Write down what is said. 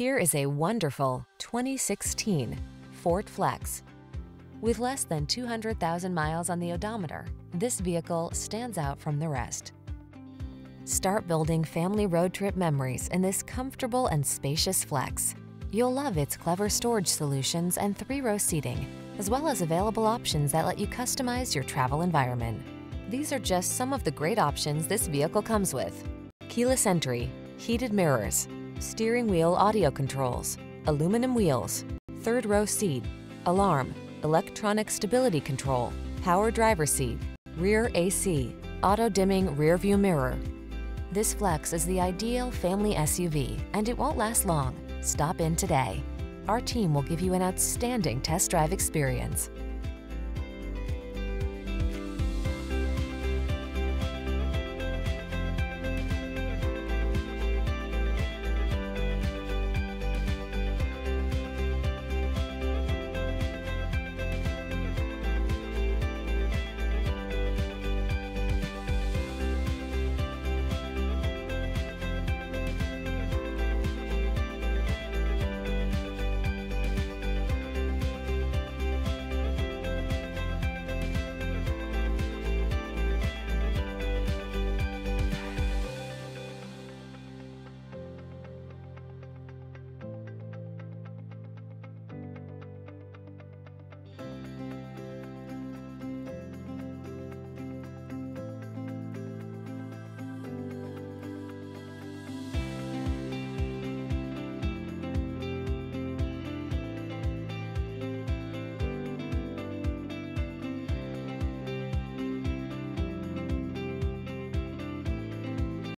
Here is a wonderful 2016 Ford Flex. With less than 200,000 miles on the odometer, this vehicle stands out from the rest. Start building family road trip memories in this comfortable and spacious Flex. You'll love its clever storage solutions and three-row seating, as well as available options that let you customize your travel environment. These are just some of the great options this vehicle comes with: keyless entry, heated mirrors, steering wheel audio controls, aluminum wheels, third row seat, alarm, electronic stability control, power driver seat, rear AC, auto dimming rear view mirror. This Flex is the ideal family SUV, and it won't last long. Stop in today. Our team will give you an outstanding test drive experience.